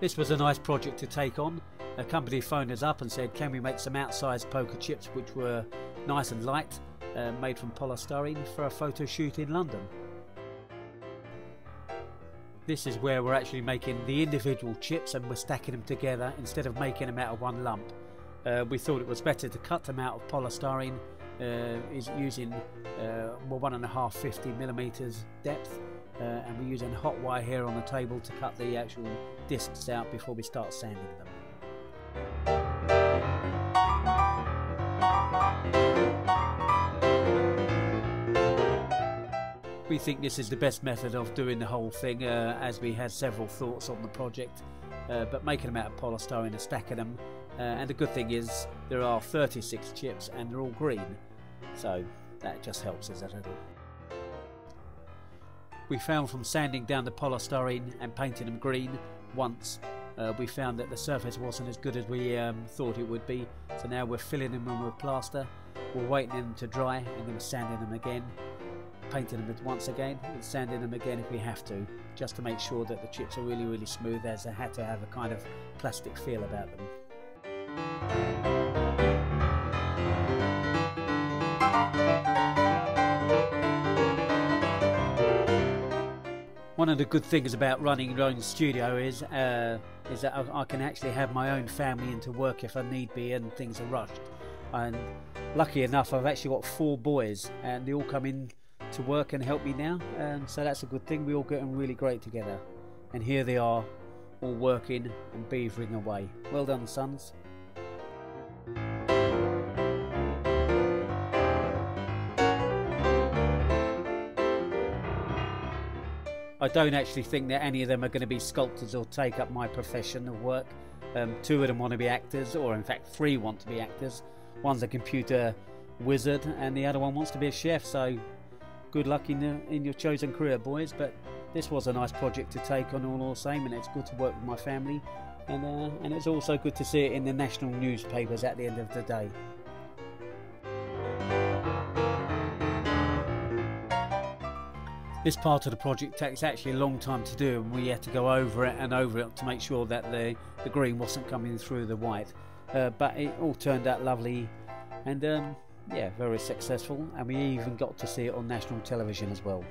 This was a nice project to take on. A company phoned us up and said, can we make some outsized poker chips which were nice and light, made from polystyrene, for a photo shoot in London. This is where we're actually making the individual chips and we're stacking them together instead of making them out of one lump. We thought it was better to cut them out of polystyrene using 1.5 50mm depth, and we're using hot wire here on the table to cut the actual discs out before we start sanding them. We think this is the best method of doing the whole thing, as we had several thoughts on the project, but making them out of polystyrene and stacking them, and the good thing is there are 36 chips and they're all green, so that just helps us a little. We found from sanding down the polystyrene and painting them green once, we found that the surface wasn't as good as we thought it would be, so now we're filling them with plaster, we're waiting them to dry and then sanding them again, painting them once again and sanding them again if we have to, just to make sure that the chips are really smooth, as they had to have a kind of plastic feel about them. One of the good things about running your own studio is that I can actually have my own family into work if I need be and things are rushed. And lucky enough, I've actually got 4 boys and they all come in to work and help me now, and so that's a good thing. We all get on really great together, and here they are all working and beavering away. Well done, sons. I don't actually think that any of them are going to be sculptors or take up my profession of work. 2 of them want to be actors, or in fact 3 want to be actors. One's a computer wizard and the other one wants to be a chef, so good luck in your chosen career, boys, but this was a nice project to take on all the same, and it's good to work with my family, and it's also good to see it in the national newspapers at the end of the day. This part of the project takes actually a long time to do, and we had to go over it and over it to make sure that the green wasn't coming through the white, but it all turned out lovely, and yeah, very successful, and we even got to see it on national television as well.